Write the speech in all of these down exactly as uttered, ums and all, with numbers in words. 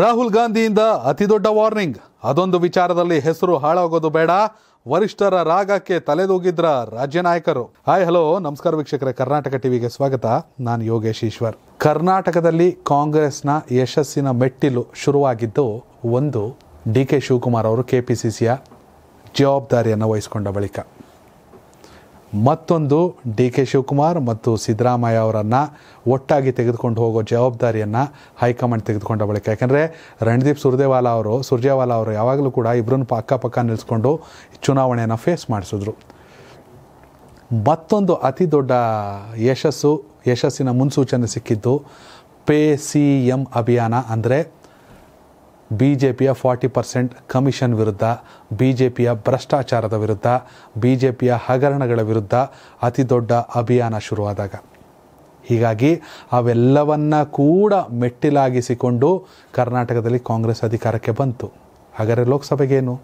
ರಾಹುಲ್ ಗಾಂಧಿಯಿಂದ ಅತಿ ದೊಡ್ಡ ವಾರ್ನಿಂಗ್. ಅದೊಂದು ವಿಚಾರದಲ್ಲಿ ಹೆಸರು ಹಾಳಾಗೋದು ಬೇಡ. ವರಿಷ್ಠರ ರಾಗಕ್ಕೆ ತಲೆದೂಗಿದ್ರ ರಾಜ್ಯ ನಾಯಕರು. ಹಾಯ್ ಹಲೋ ನಮಸ್ಕಾರ ವೀಕ್ಷಕರ, ಕರ್ನಾಟಕ ಟಿವಿಗೆ ಸ್ವಾಗತ. ನಾನು ಯೋಗೇಶ್ ಈಶ್ವರ್. ಕರ್ನಾಟಕದಲ್ಲಿ ಕಾಂಗ್ರೆಸ್ನ ಯಶಸ್ಸಿನ ಮೆಟ್ಟಿಲು ಶುರುವಾಗಿದ್ದು ಒಂದು ಡಿಕೆ ಶಿವಕುಮಾರ್ ಅವರು ಕೆಪಿಸಿಸಿಯ ಜವಾಬ್ದಾರಿಯನ್ನು ವಹಿಸಿಕೊಂಡ ಬಳಿಕ, ಮತ್ತೊಂದು ಡಿ ಕೆ ಶಿವಕುಮಾರ್ ಮತ್ತು ಸಿದ್ದರಾಮಯ್ಯ ಅವರನ್ನು ಒಟ್ಟಾಗಿ ತೆಗೆದುಕೊಂಡು ಹೋಗೋ ಜವಾಬ್ದಾರಿಯನ್ನು ಹೈಕಮಾಂಡ್ ತೆಗೆದುಕೊಂಡ ಬಳಿಕ, ಯಾಕೆಂದರೆ ರಣದೀಪ್ ಸುರ್ಜೇವಾಲಾ ಅವರು ಸುರ್ಜೇವಾಲಾ ಅವರು ಯಾವಾಗಲೂ ಕೂಡ ಇಬ್ಬರನ್ನು ಪಕ್ಕ ಪಕ್ಕ ನಿಲ್ಲಿಸ್ಕೊಂಡು ಚುನಾವಣೆಯನ್ನು ಫೇಸ್ ಮಾಡಿಸಿದ್ರು. ಮತ್ತೊಂದು ಅತಿ ದೊಡ್ಡ ಯಶಸ್ಸು ಯಶಸ್ಸಿನ ಮುನ್ಸೂಚನೆ ಸಿಕ್ಕಿದ್ದು ಪೇ ಸಿ ಎಂ ಅಭಿಯಾನ, ಅಂದರೆ ಬಿ ಜೆ ಪಿಯ ಫಾರ್ಟಿ ಪರ್ಸೆಂಟ್ ಕಮಿಷನ್ ವಿರುದ್ಧ, ಬಿ ಜೆ ಪಿಯ ಭ್ರಷ್ಟಾಚಾರದ ವಿರುದ್ಧ, ಬಿ ಜೆ ಪಿಯ ಹಗರಣಗಳ ವಿರುದ್ಧ ಅತಿ ದೊಡ್ಡ ಅಭಿಯಾನ ಶುರುವಾದಾಗ, ಹೀಗಾಗಿ ಅವೆಲ್ಲವನ್ನ ಕೂಡ ಮೆಟ್ಟಿಲಾಗಿಸಿಕೊಂಡು ಕರ್ನಾಟಕದಲ್ಲಿ ಕಾಂಗ್ರೆಸ್ ಅಧಿಕಾರಕ್ಕೆ ಬಂತು. ಹಾಗಾದರೆ ಲೋಕಸಭೆಗೇನು?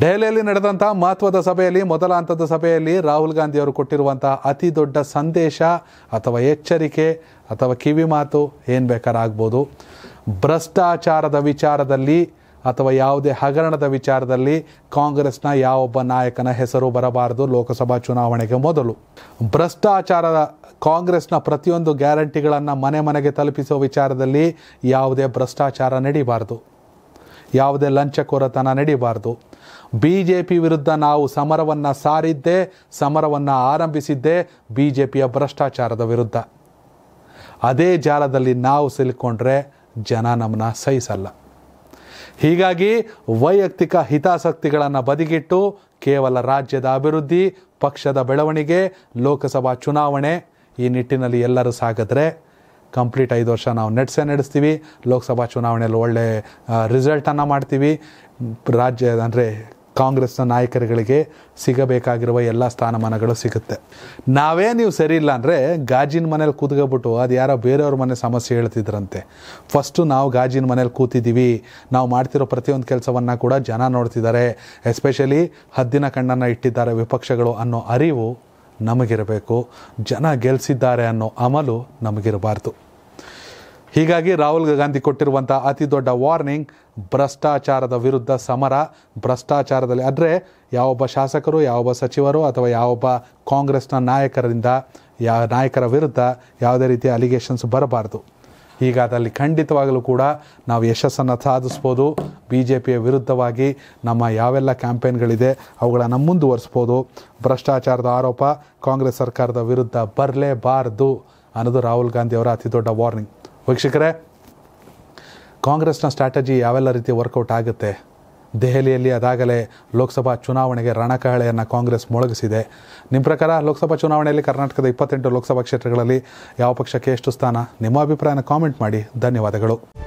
ದೆಹಲಿಯಲ್ಲಿ ನಡೆದಂಥ ಮಹತ್ವದ ಸಭೆಯಲ್ಲಿ, ಮೊದಲ ಹಂತದ ಸಭೆಯಲ್ಲಿ ರಾಹುಲ್ ಗಾಂಧಿ ಅವರು ಕೊಟ್ಟಿರುವಂಥ ಅತಿ ದೊಡ್ಡ ಸಂದೇಶ ಅಥವಾ ಎಚ್ಚರಿಕೆ ಅಥವಾ ಕಿವಿ ಮಾತು ಏನು ಬೇಕಾರಾಗ್ಬೋದು. ಭ್ರಷ್ಟಾಚಾರದ ವಿಚಾರದಲ್ಲಿ ಅಥವಾ ಯಾವುದೇ ಹಗರಣದ ವಿಚಾರದಲ್ಲಿ ಕಾಂಗ್ರೆಸ್ನ ಯಾವೊಬ್ಬ ನಾಯಕನ ಹೆಸರು ಬರಬಾರದು ಲೋಕಸಭಾ ಚುನಾವಣೆಗೆ ಮೊದಲು. ಭ್ರಷ್ಟಾಚಾರದ ಕಾಂಗ್ರೆಸ್ನ ಪ್ರತಿಯೊಂದು ಗ್ಯಾರಂಟಿಗಳನ್ನು ಮನೆ ಮನೆಗೆ ತಲುಪಿಸೋ ವಿಚಾರದಲ್ಲಿ ಯಾವುದೇ ಭ್ರಷ್ಟಾಚಾರ ನಡೀಬಾರ್ದು, ಯಾವುದೇ ಲಂಚಕೋರತನ ನಡೀಬಾರ್ದು. ಬಿ ಜೆ ಪಿ ವಿರುದ್ಧ ನಾವು ಸಮರವನ್ನು ಸಾರಿದ್ದೇ, ಸಮರವನ್ನು ಆರಂಭಿಸಿದ್ದೇ ಬಿ ಜೆ ಪಿಯ ಭ್ರಷ್ಟಾಚಾರದ ವಿರುದ್ಧ. ಅದೇ ಜಾಲದಲ್ಲಿ ನಾವು ಸಿಲುಕೊಂಡ್ರೆ ಜನ ನಮ್ಮನ್ನು ಸಹಿಸಲ್ಲ. ಹೀಗಾಗಿ ವೈಯಕ್ತಿಕ ಹಿತಾಸಕ್ತಿಗಳನ್ನು ಬದಿಗಿಟ್ಟು ಕೇವಲ ರಾಜ್ಯದ ಅಭಿವೃದ್ಧಿ, ಪಕ್ಷದ ಬೆಳವಣಿಗೆ, ಲೋಕಸಭಾ ಚುನಾವಣೆ, ಈ ನಿಟ್ಟಿನಲ್ಲಿ ಎಲ್ಲರೂ ಸಾಗಿದ್ರೆ ಕಂಪ್ಲೀಟ್ ಐದು ವರ್ಷ ನಾವು ನಡೆಸೇ ನಡೆಸ್ತೀವಿ. ಲೋಕಸಭಾ ಚುನಾವಣೆಯಲ್ಲಿ ಒಳ್ಳೆ ರಿಸಲ್ಟನ್ನು ಮಾಡ್ತೀವಿ. ರಾಜ್ಯ ಅಂದರೆ ಕಾಂಗ್ರೆಸ್ನ ನಾಯಕರುಗಳಿಗೆ ಸಿಗಬೇಕಾಗಿರುವ ಎಲ್ಲ ಸ್ಥಾನಮಾನಗಳು ಸಿಗುತ್ತೆ. ನಾವೇ ನೀವು ಸರಿ ಇಲ್ಲ ಅಂದರೆ ಗಾಜಿನ ಮನೇಲಿ ಕೂತ್ಕೊಬಿಟ್ಟು ಅದು ಯಾರೋ ಬೇರೆಯವ್ರ ಮನೆ ಸಮಸ್ಯೆ ಹೇಳ್ತಿದ್ರಂತೆ. ಫಸ್ಟು ನಾವು ಗಾಜಿನ ಮನೇಲಿ ಕೂತಿದ್ದೀವಿ, ನಾವು ಮಾಡ್ತಿರೋ ಪ್ರತಿಯೊಂದು ಕೆಲಸವನ್ನು ಕೂಡ ಜನ ನೋಡ್ತಿದ್ದಾರೆ, ಎಸ್ಪೆಷಲಿ ಹದ್ದಿನ ಕಣ್ಣನ್ನು ಇಟ್ಟಿದ್ದಾರೆ ವಿಪಕ್ಷಗಳು ಅನ್ನೋ ಅರಿವು ನಮಗಿರಬೇಕು. ಜನ ಗೆಲ್ಲಿಸಿದ್ದಾರೆ ಅನ್ನೋ ಅಮಲು ನಮಗಿರಬಾರ್ದು. ಹೀಗಾಗಿ ರಾಹುಲ್ ಗಾಂಧಿ ಕೊಟ್ಟಿರುವಂಥ ಅತಿ ದೊಡ್ಡ ವಾರ್ನಿಂಗ್ ಭ್ರಷ್ಟಾಚಾರದ ವಿರುದ್ಧ ಸಮರ. ಭ್ರಷ್ಟಾಚಾರದಲ್ಲಿ ಅಂದರೆ ಯಾವೊಬ್ಬ ಶಾಸಕರು, ಯಾವೊಬ್ಬ ಸಚಿವರು ಅಥವಾ ಯಾವೊಬ್ಬ ಕಾಂಗ್ರೆಸ್ನ ನಾಯಕರಿಂದ ಯಾ ನಾಯಕರ ವಿರುದ್ಧ ಯಾವುದೇ ರೀತಿಯ ಅಲಿಗೇಷನ್ಸ್ ಬರಬಾರ್ದು. ಹೀಗಾದಲ್ಲಿ ಖಂಡಿತವಾಗಲೂ ಕೂಡ ನಾವು ಯಶಸ್ಸನ್ನು ಸಾಧಿಸ್ಬೋದು. ಬಿ ಜೆ ಪಿಯ ವಿರುದ್ಧವಾಗಿ ನಮ್ಮ ಯಾವೆಲ್ಲ ಕ್ಯಾಂಪೇನ್ಗಳಿದೆ ಅವುಗಳನ್ನು ಮುಂದುವರಿಸ್ಬೋದು. ಭ್ರಷ್ಟಾಚಾರದ ಆರೋಪ ಕಾಂಗ್ರೆಸ್ ಸರ್ಕಾರದ ವಿರುದ್ಧ ಬರಲೇಬಾರ್ದು ಅನ್ನೋದು ರಾಹುಲ್ ಗಾಂಧಿ ಅವರ ಅತಿ ದೊಡ್ಡ ವಾರ್ನಿಂಗ್. ವೀಕ್ಷಕರೇ, ಕಾಂಗ್ರೆಸ್ನ ಸ್ಟ್ರಾಟಜಿ ಯಾವೆಲ್ಲ ರೀತಿ ವರ್ಕೌಟ್ ಆಗುತ್ತೆ? ದೆಹಲಿಯಲ್ಲಿ ಅದಾಗಲೇ ಲೋಕಸಭಾ ಚುನಾವಣೆಗೆ ರಣಕಹಳೆಯನ್ನು ಕಾಂಗ್ರೆಸ್ ಮೊಳಗಿಸಿದೆ. ನಿಮ್ಮ ಪ್ರಕಾರ ಲೋಕಸಭಾ ಚುನಾವಣೆಯಲ್ಲಿ ಕರ್ನಾಟಕದ ಇಪ್ಪತ್ತೆಂಟು ಲೋಕಸಭಾ ಕ್ಷೇತ್ರಗಳಲ್ಲಿ ಯಾವ ಪಕ್ಷಕ್ಕೆ ಎಷ್ಟು ಸ್ಥಾನ? ನಿಮ್ಮ ಅಭಿಪ್ರಾಯನ ಕಾಮೆಂಟ್ ಮಾಡಿ. ಧನ್ಯವಾದಗಳು.